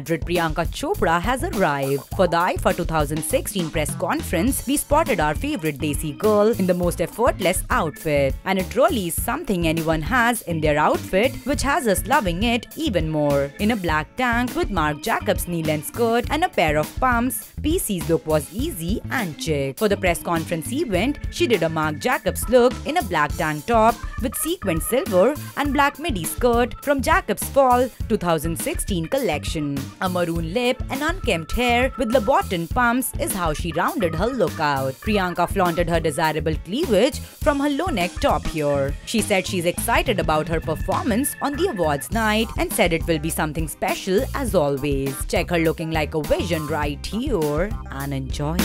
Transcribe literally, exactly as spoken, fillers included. Madrid, Priyanka Chopra has arrived. For the I I F A two thousand sixteen press conference, we spotted our favorite desi girl in the most effortless outfit. And it really is something anyone has in their outfit, which has us loving it even more. In a black tank with Marc Jacobs knee-length skirt and a pair of pumps, P C's look was easy and chic. For the press conference event, she did a Marc Jacobs look in a black tank top with sequined silver and black midi skirt from Jacobs Fall two thousand sixteen collection. A maroon lip and unkempt hair with Labotin pumps is how she rounded her look out. Priyanka flaunted her desirable cleavage from her low-neck top here. She said she's excited about her performance on the awards night and said it will be something special as always. Check her looking like a vision right here and enjoy.